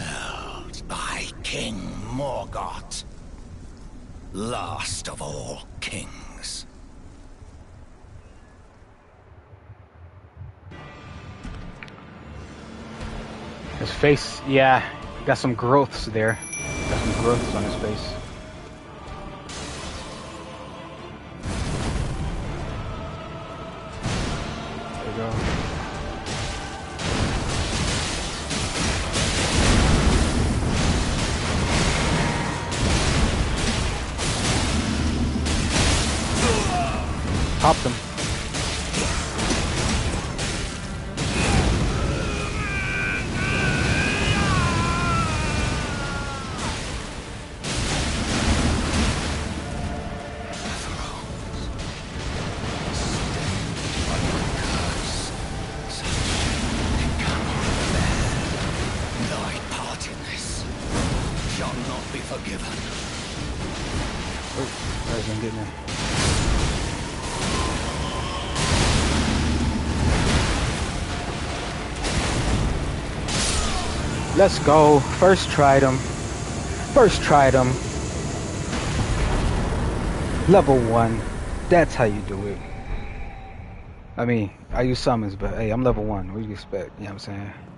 Felled by King Morgott, last of all kings. His face, yeah, got some growths there. Got some growths on his face. There we go. Pop them. Let's go. First tried them. Level 1. That's how you do it. I mean, I use summons, but hey, I'm level 1. What do you expect? You know what I'm saying?